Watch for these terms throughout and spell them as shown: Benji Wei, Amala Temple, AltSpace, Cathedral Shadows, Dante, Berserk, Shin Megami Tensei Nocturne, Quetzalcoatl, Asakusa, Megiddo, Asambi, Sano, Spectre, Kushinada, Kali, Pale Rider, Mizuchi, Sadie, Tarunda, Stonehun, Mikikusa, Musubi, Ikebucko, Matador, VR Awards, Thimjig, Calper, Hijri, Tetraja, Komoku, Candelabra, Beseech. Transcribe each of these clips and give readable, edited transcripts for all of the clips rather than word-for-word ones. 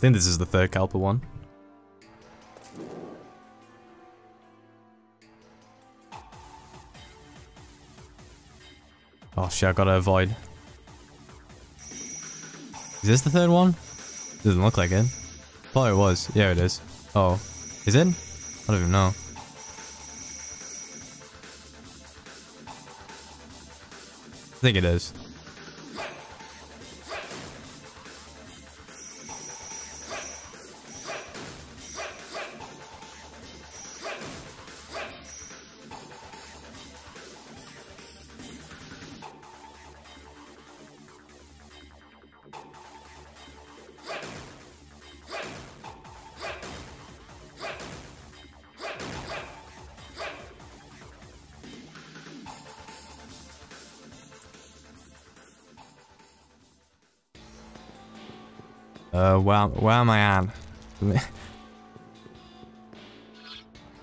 think this is the third Calper one. Oh shit, I gotta avoid. Is this the third one? Doesn't look like it. Thought it was. Yeah, it is. Oh. Is it? I don't even know. I think it is. Where am I at? Alright,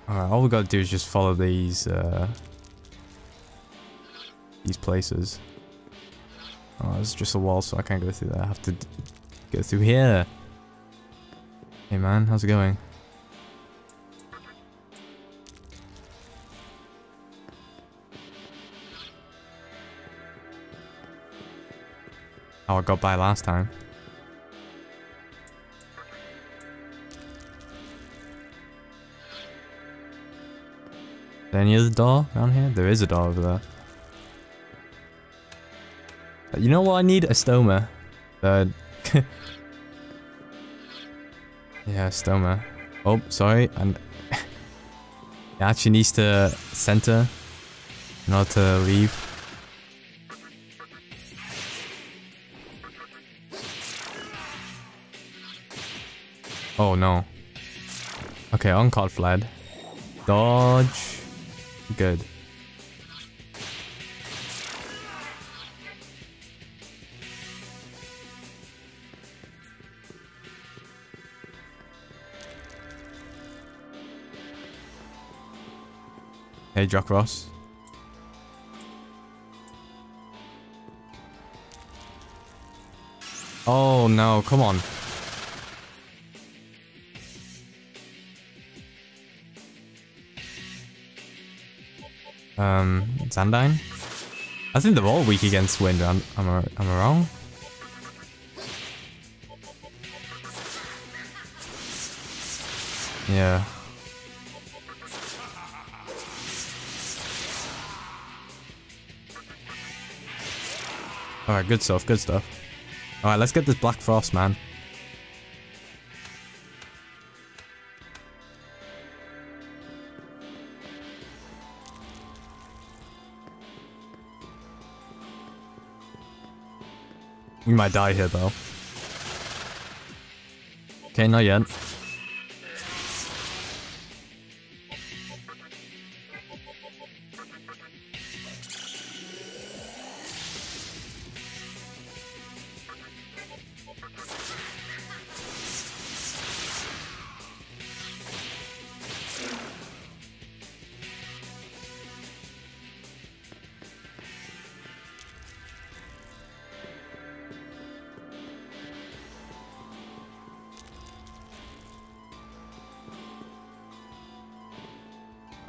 all we gotta do is just follow these places. Oh, it's just a wall, so I can't go through there. I have to go through here. Hey man, how's it going? Oh, I got by last time. Any other door down here? There is a door over there. You know what I need? A stoma. Yeah, a stoma. Oh, sorry. It actually needs to center in order to leave. Oh no. Okay, Oncard fled. Dodge. Good. Hey, Jock Ross. Oh no, come on. Zandine? I think they're all weak against wind, am I wrong? Yeah. Alright, good stuff, good stuff. Alright, let's get this Black Frost, man. We might die here, though. Okay, not yet.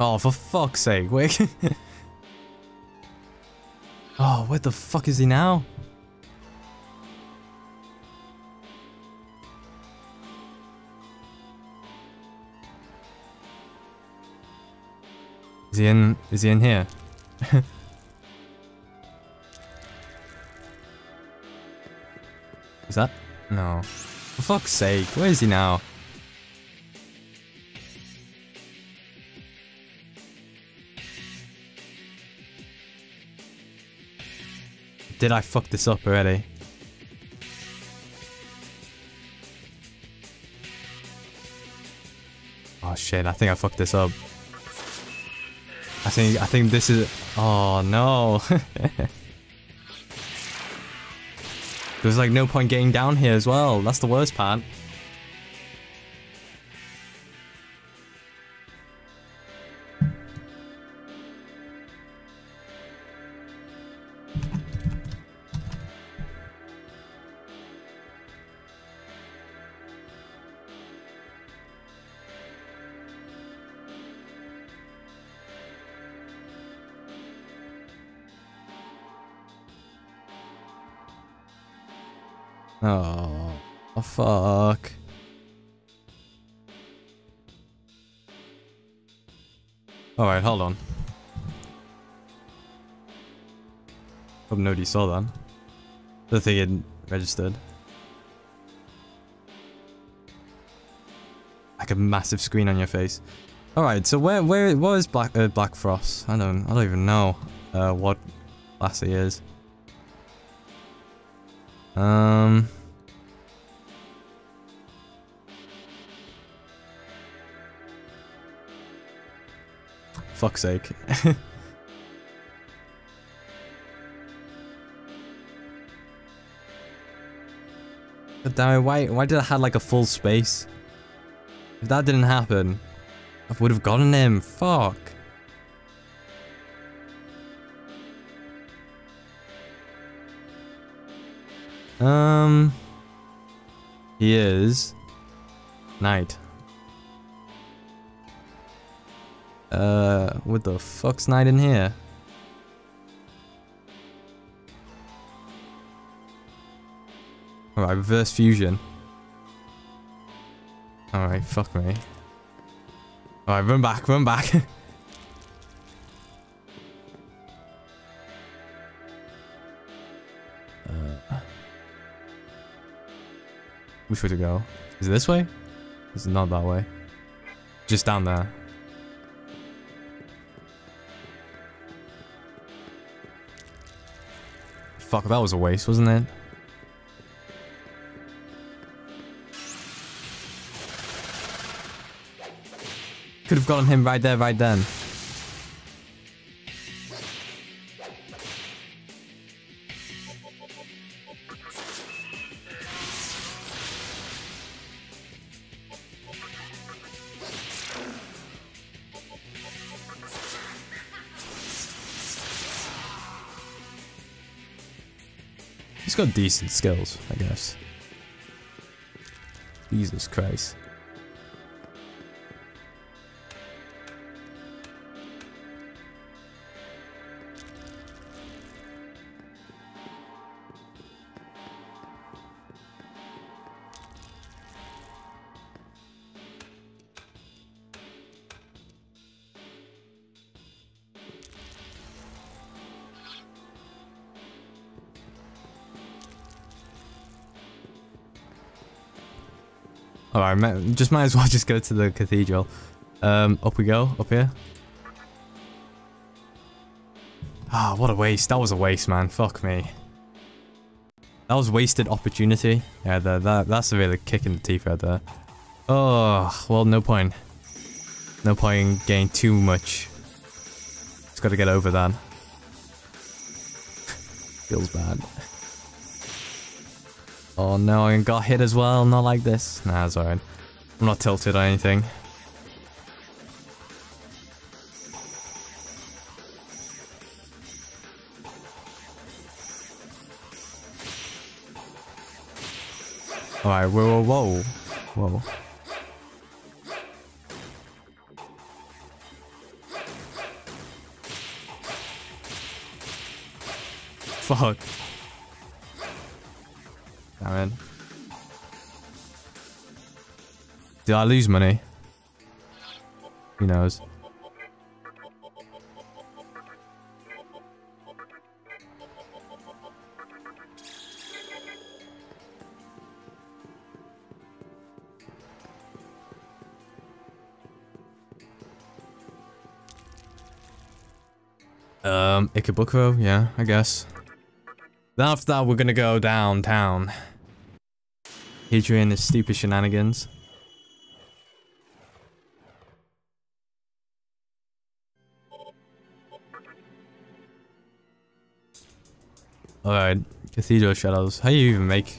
Oh, for fuck's sake, wait. Oh, where the fuck is he now? Is he in here? Is that? No. For fuck's sake, where is he now? Did I fuck this up already? Oh shit, I think I fucked this up. I think this is... Oh no! There's like no point getting down here as well, that's the worst part. Oh, fuck. Alright, hold on. Hope nobody saw that. The thing hadn't registered. Like a massive screen on your face. Alright, so what is Black Frost? I don't even know what Lassie is. Fuck's sake. But damn, why did I have like a full space? If that didn't happen, I would have gotten him. Fuck. He is Knight. What the fuck's Knight in here? Alright, reverse fusion. Alright, fuck me. Alright, run back, run back. Which way to go? Is it this way? It's not that way. Just down there. Fuck, that was a waste, wasn't it? Could have gotten him right there, right then. Got decent skills, I guess. Jesus Christ. Alright, just might as well just go to the cathedral. Up we go, up here. Ah, what a waste. That was a waste, man. Fuck me. That was wasted opportunity. Yeah, that's a really kick in the teeth right there. Oh, well, no point. No point in getting too much. Just gotta get over that. Feels bad. Oh no, I got hit as well, not like this. Nah, it's alright. I'm not tilted or anything. Alright, whoa, whoa, whoa. Whoa. Fuck. Damn it. Did I lose money? Who knows? Ikebucko, yeah, I guess. Then after that, we're gonna go downtown. Hijri and his stupid shenanigans. Alright, Cathedral Shadows. How do you even make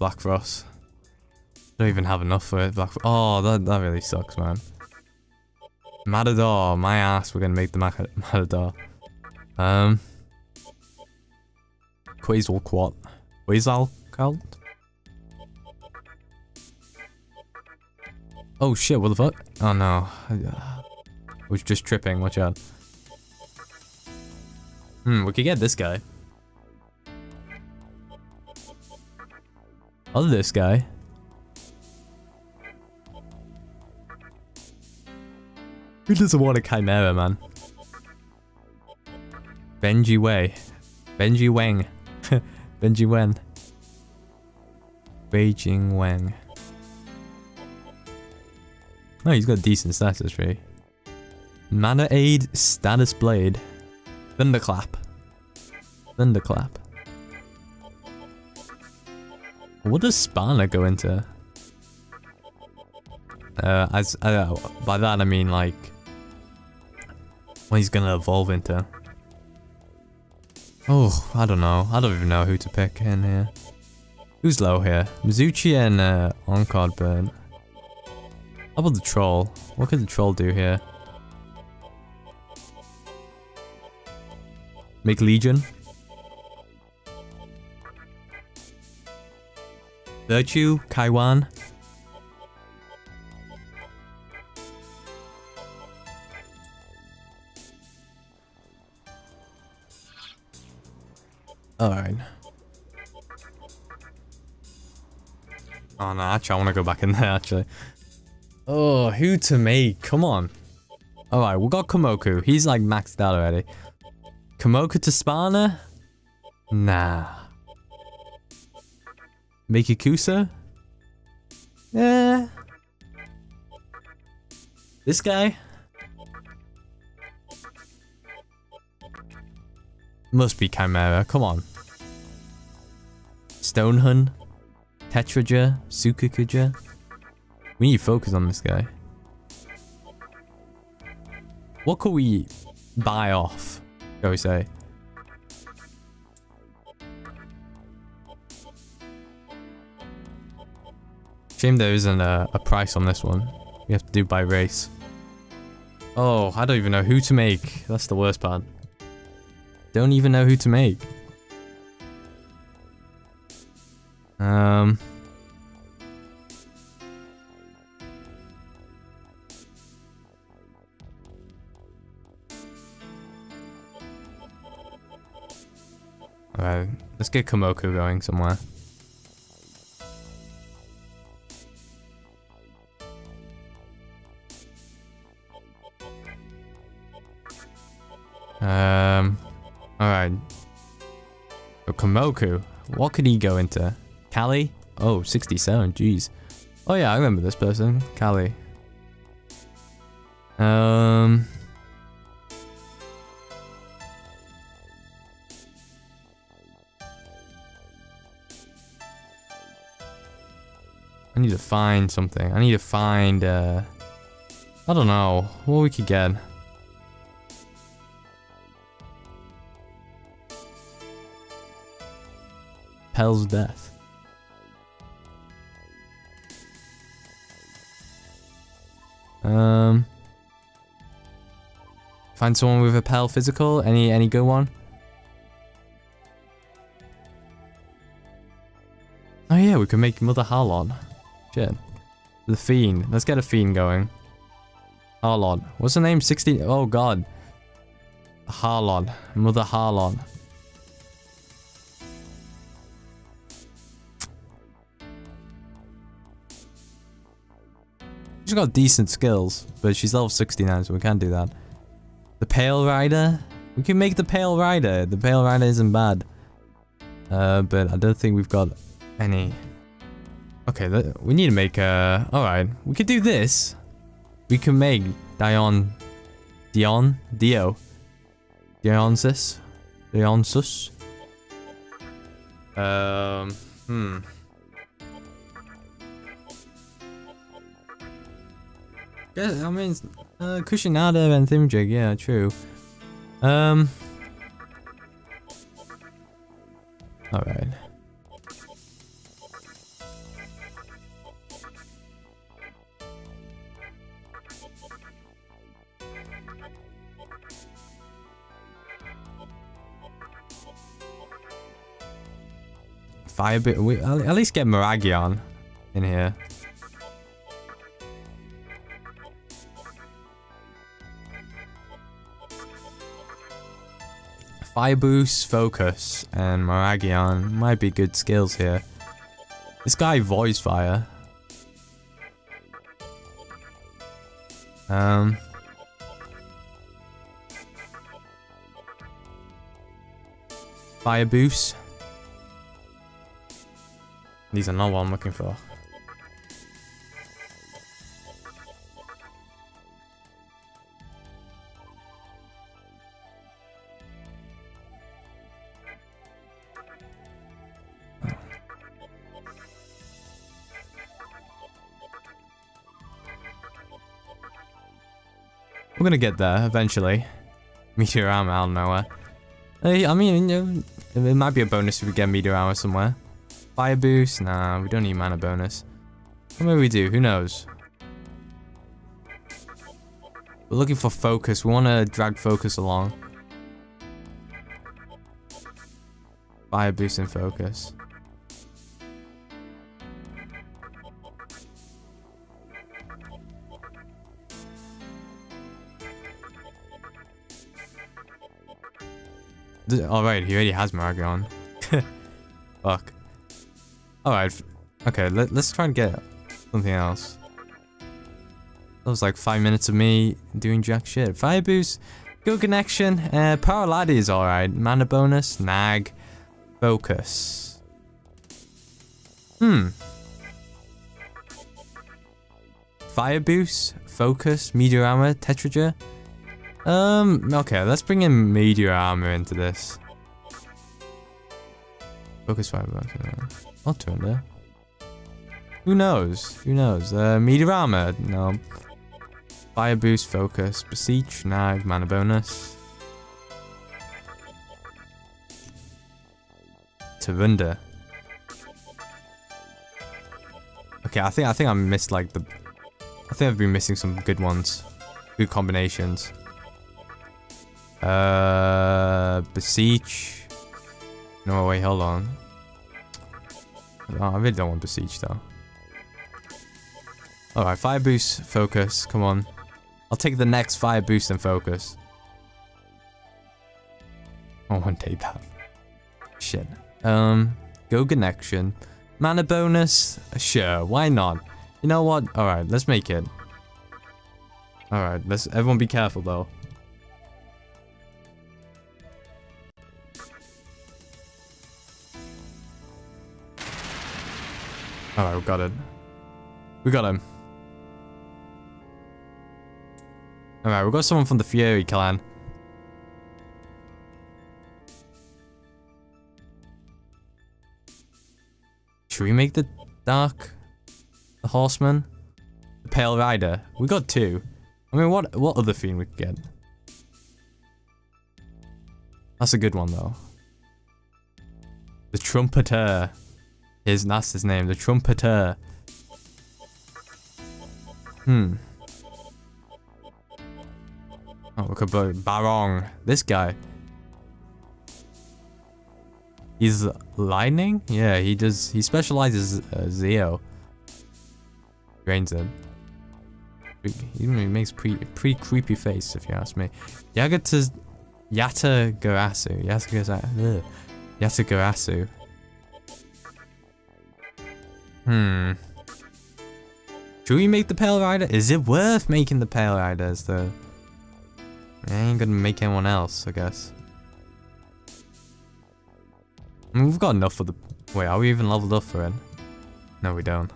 Black Frost? Don't even have enough for it. Black Frost. Oh, that really sucks, man. Matador, my ass. We're gonna make the Matador. Quetzalcoatl. Quetzalcoatl? Oh shit, what the fuck? Oh no. I was just tripping, watch out. We could get this guy. of this guy. Who doesn't want a Chimera, man? Benji Wei. Benji Wang. Benji Wen. Beijing Wang. Oh, he's got decent status, right? Mana Aid, Status Blade. Thunderclap. Thunderclap. What does Spana go into? By that I mean like... what he's gonna evolve into. Oh, I don't know. I don't even know who to pick in here. Who's low here? Mizuchi and Oncard Burnt. How about the troll? What could the troll do here? Make Legion? Virtue? Kaiwan? Alright. Oh no, actually I want to go back in there actually. Oh, who to make? Come on. Alright, we got Komoku. He's like maxed out already. Komoku to Spawner? Nah. Mikikusa? Eh. This guy? Must be Chimera, come on. Stonehun? Tetraja? Sukukuja? We need to focus on this guy. What could we buy off? Shall we say? Shame there isn't a price on this one. We have to do by race. Oh, I don't even know who to make. That's the worst part. Don't even know who to make. Alright, let's get Komoku going somewhere. Alright. So Komoku, what could he go into? Kali? Oh, 67, jeez. Oh yeah, I remember this person. Kali. I need to find something. I need to find, I don't know, what we could get. Hell's death. Find someone with a Pale physical. Any good one? Oh yeah, we can make Mother Harlon. Shit. The Fiend. Let's get a Fiend going. Harlon. What's her name? 16. Oh god. Harlon. Mother Harlon. She's got decent skills, but she's level 69, so we can't do that. The Pale Rider? We can make the Pale Rider. The Pale Rider isn't bad. But I don't think we've got any. Okay, we need to make a... alright, we could do this. We can make Dion... Dion? Dio. Dionysus? Dionysus? Yeah, I mean, Kushinada and Thimjig, yeah, true. Alright. Firebit, we at least get Maragion in here. Fire Boost, Focus, and Maragion might be good skills here. This guy voice fire. Fire boost. These are not what I'm looking for. We're gonna get there eventually. Meteor armor out of nowhere. Hey, I mean, it might be a bonus if we get meteor armor somewhere. Fire boost? Nah, we don't need mana bonus. Or maybe we do. Who knows? We're looking for focus. We want to drag focus along. Fire boost and focus. Alright, he already has Maragion. Fuck. Alright. Okay, let's try and get something else. That was like 5 minutes of me doing jack shit. Fire boost. Good connection. Paraladi is alright. Mana bonus. Nag. Focus. Hmm. Fire boost. Focus. Meteor armor. Tetraja. Okay, let's bring in meteor armor into this. Focus fiber. I'll turn there. Who knows? Who knows? Meteor armor. No. Fire boost, focus, beseech, nag, mana bonus. Tarunda. Okay, I think I missed like the. I think I've been missing some good ones, good combinations. Beseech. No, wait, hold on. I really don't want Beseech though. Alright, fire boost, focus, come on. I'll take the next fire boost and focus. I won't take that. Shit. Go connection. Mana bonus? Sure, why not? You know what? Alright, let's make it. Alright, let's everyone be careful though. Alright, we got it. We got him. Alright, we got someone from the Fury clan. Should we make the Dark? The Horseman? The Pale Rider? We got two. I mean, what other fiend we could get? That's a good one, though. The Trumpeter. That's his name, the Trumpeter. Oh, look at Barong. This guy. He's lightning? Yeah, he does. He specializes Zeo. Drains it. He makes pretty creepy face, if you ask me. Yatagarasu. Should we make the Pale Rider? Is it worth making the Pale Riders though? I ain't gonna make anyone else, I guess. I mean, we've got enough for the... Wait, are we even leveled up for it? No, we don't.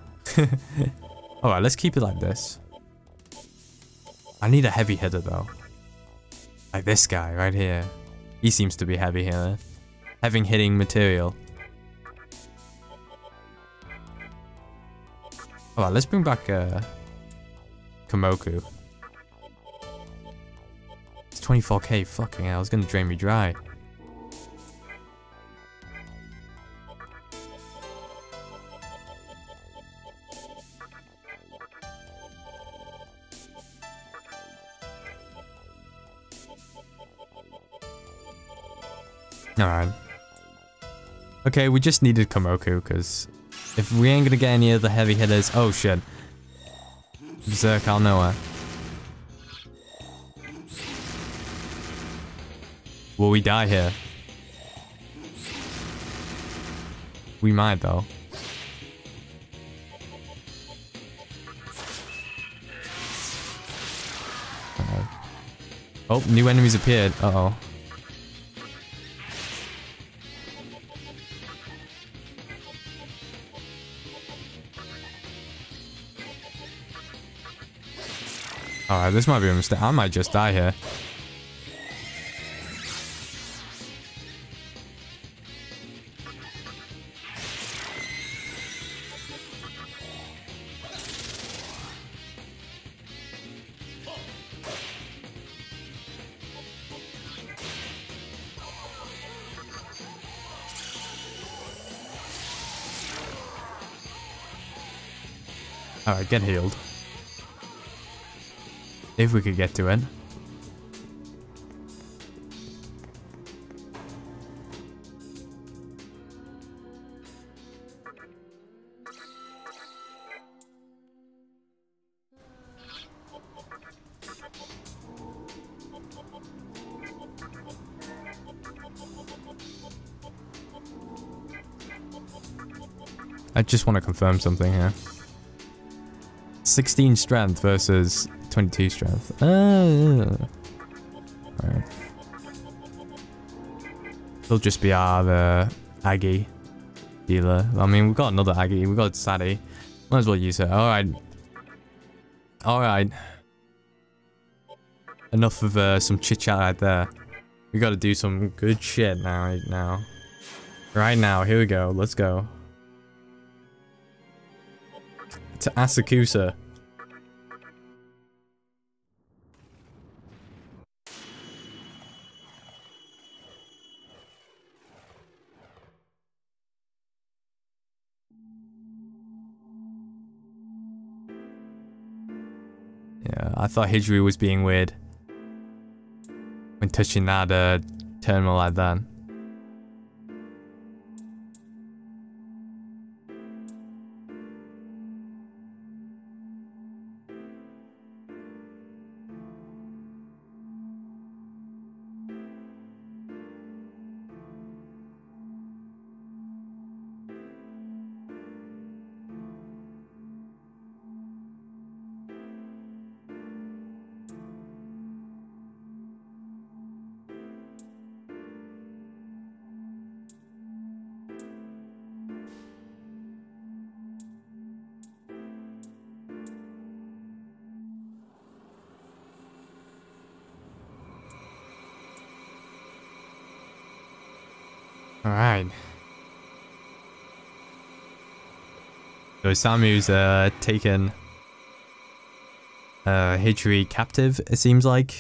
Alright, let's keep it like this. I need a heavy hitter though. Like this guy right here. He seems to be heavy hitter. Having hitting material. Alright, let's bring back Komoku. It's 24k, fucking hell, it's gonna drain me dry. Alright. Okay, we just needed Komoku, because... if we ain't gonna get any other heavy hitters, oh shit. Berserk out of nowhere. Will we die here? We might though. Oh, new enemies appeared. Uh-oh. Alright, this might be a mistake. I might just die here. Alright, get healed. If we could get to it. I just want to confirm something here. 16 strength versus 22 strength. Alright. It'll just be our Aggie dealer. I mean, we've got another Aggie. We've got Sadie. Might as well use her. Alright. Alright. Enough of some chit chat right there. We gotta do some good shit now. Right now. Here we go. Let's go. To Asakusa. I thought Hijri was being weird when touching that terminal like that. Alright. So Samu's taken Hijri captive, it seems like.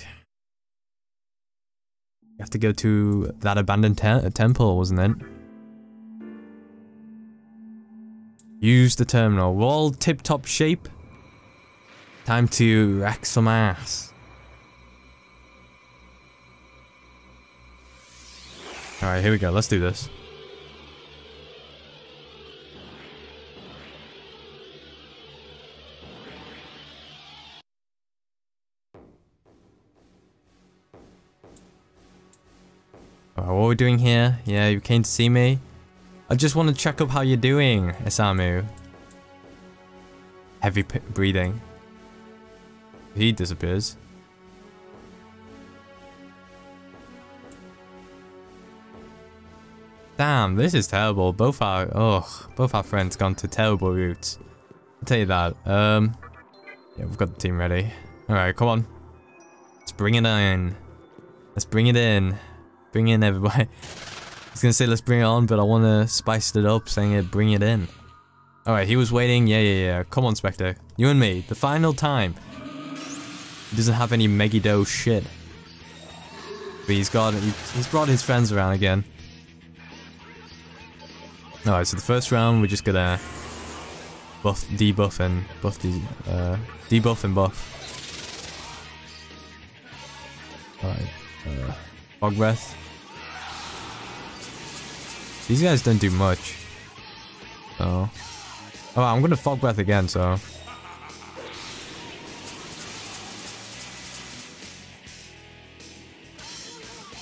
You have to go to that abandoned temple, wasn't it? Use the terminal. We're all tip-top shape. Time to rack some ass. Alright, here we go. Let's do this. Alright, what are we doing here? Yeah, you came to see me? I just want to check up how you're doing, Isamu. Heavy breathing. He disappears. Damn, this is terrible. Both our friends gone to terrible routes. I'll tell you that. Yeah, we've got the team ready. Alright, come on. Let's bring it in. Let's bring it in. Bring in everybody. I was gonna say let's bring it on, but I wanna spice it up saying it bring it in. Alright, he was waiting. Yeah. Come on, Spectre. You and me. The final time. He doesn't have any Megiddo shit. But he's brought his friends around again. Alright, so the first round we're just gonna buff, debuff, and buff, debuff and buff. Alright, Fog Breath. These guys don't do much. Oh. Alright, I'm gonna Fog Breath again, so.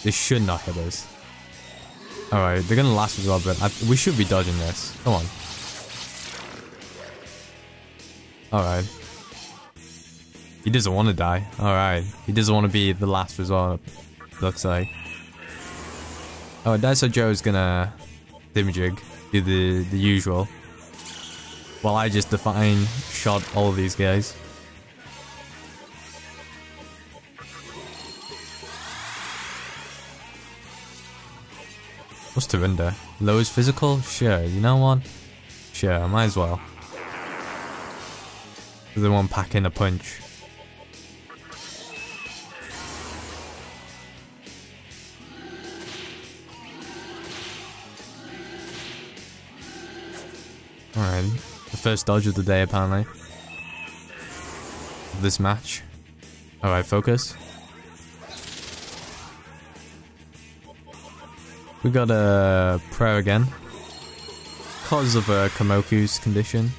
This should not hit us. Alright, they're gonna last as well, but we should be dodging this. Come on. Alright. He doesn't want to die. Alright. He doesn't want to be the last resort, looks like. Oh, Daiso Joe's gonna Thimjig, do the usual. While I just define shot all of these guys. What's Tarunda? Lowest physical? Sure, you know what? Sure, I might as well. The one packing a punch. Alright, the first dodge of the day apparently. This match. Alright, focus. We got a prayer again. Because of Komoku's condition.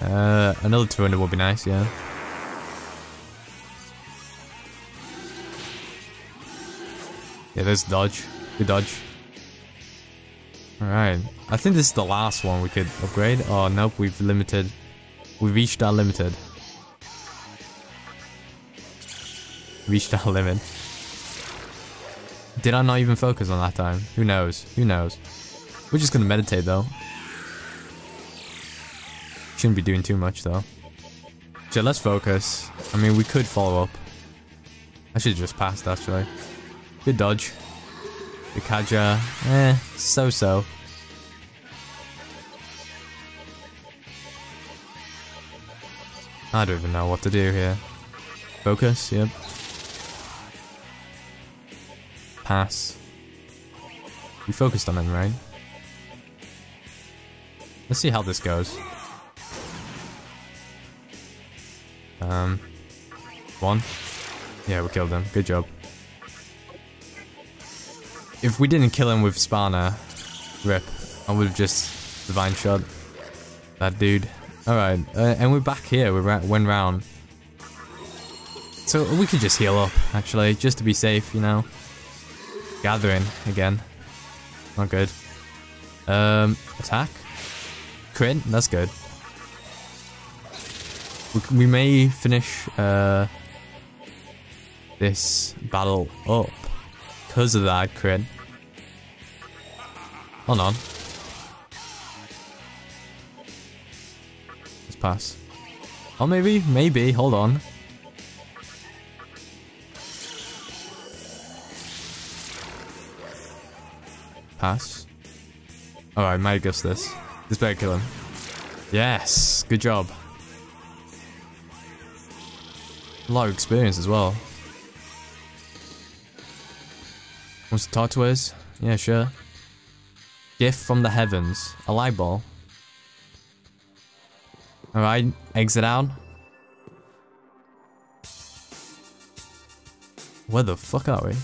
Another 200 would be nice, yeah. Yeah, there's dodge. Good dodge. Alright. I think this is the last one we could upgrade. Oh, nope, we've limited. We've reached our limited. Reached our limit. Did I not even focus on that time? Who knows? Who knows? We're just gonna meditate though. Shouldn't be doing too much though. So let's focus. I mean, we could follow up. I should have just passed actually. Good dodge. The Kaja. Eh, so-so. I don't even know what to do here. Focus, yep. Pass. We focused on him, right? Let's see how this goes. One. Yeah, we killed him. Good job. If we didn't kill him with Spana, rip, I would have just divine shot that dude. Alright, and we're back here. We went round. So we could just heal up, actually, just to be safe, you know. Gathering, again. Not good. Attack. Crit, that's good. We may finish this battle up because of that crit. Hold on. Let's pass. Or maybe, hold on. Pass. Alright, might guess this. This better kill him. Yes, good job. A lot of experience as well. Wants to talk to us? Yeah, sure. Gift from the heavens. A light ball. Alright, exit out. Where the fuck are we?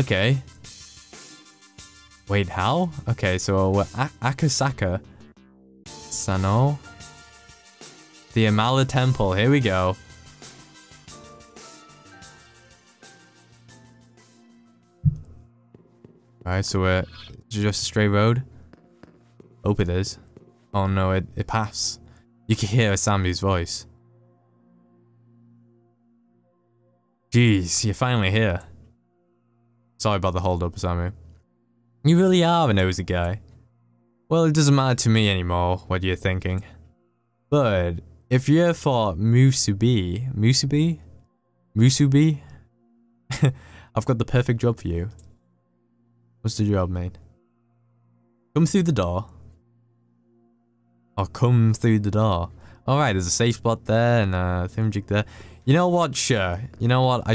Okay. Wait, how? Okay, so we're Akasaka. Sano. The Amala Temple. Here we go. Alright, so we're just a straight road. Hope it is. Oh no, it passed. You can hear Asambi's voice. Jeez, you're finally here. Sorry about the hold up, Asambi. You really are a nosy guy. Well, it doesn't matter to me anymore what you're thinking. But if you're for Musubi, Musubi? I've got the perfect job for you. What's the job, mate? Come through the door. Oh, come through the door. Alright, there's a safe spot there and a Thimjig there. You know what? Sure. You know what?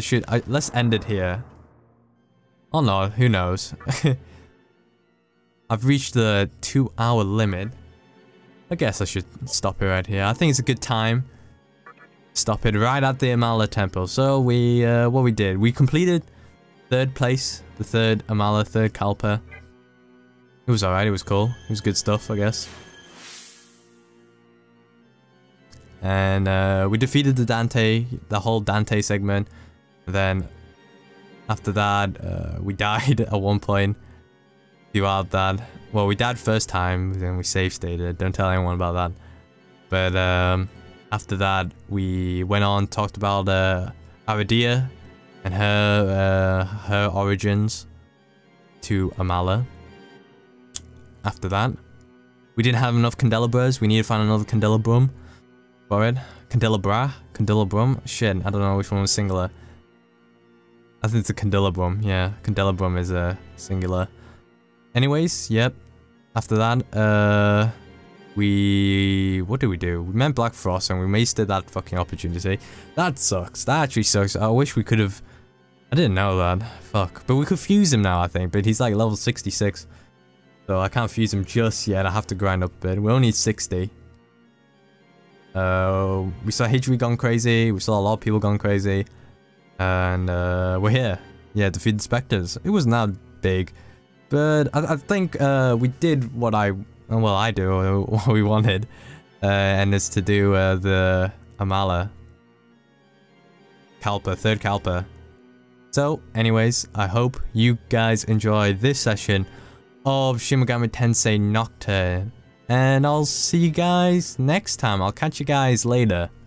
Let's end it here. Oh no, who knows? I've reached the 2-hour limit. I guess I should stop it right here. I think it's a good time. Stop it right at the Amala Temple. So we, what we did, we completed 3rd place, the 3rd Amala, 3rd Calper. It was alright, it was cool. It was good stuff, I guess. And we defeated the Dante, the whole Dante segment. Then after that, we died at one point. Throughout that, well, we died first time, then we save stated. Don't tell anyone about that. But After that, we went on, talked about Aradia and her origins to Amala. After that, we didn't have enough Candelabras. We need to find another Candelabrum for it. Candelabra? Candelabrum? Shit, I don't know which one was singular. I think it's a Candelabrum, yeah. Candelabrum is a singular. Anyways, yep. After that, what did we do? We met Black Frost and we wasted that fucking opportunity. That sucks. That actually sucks. I wish we could have... I didn't know that. Fuck. But we could fuse him now, I think. But he's like level 66. So I can't fuse him just yet. I have to grind up a bit. We only need 60. We saw Hijri gone crazy. We saw a lot of people gone crazy. And we're here. Yeah, defeated Spectres. It wasn't that big. But I think we did what what we wanted. And it's to do the Amala. Calper, third Calper. So, anyways, I hope you guys enjoy this session of Shin Megami Tensei Nocturne. And I'll see you guys next time. I'll catch you guys later.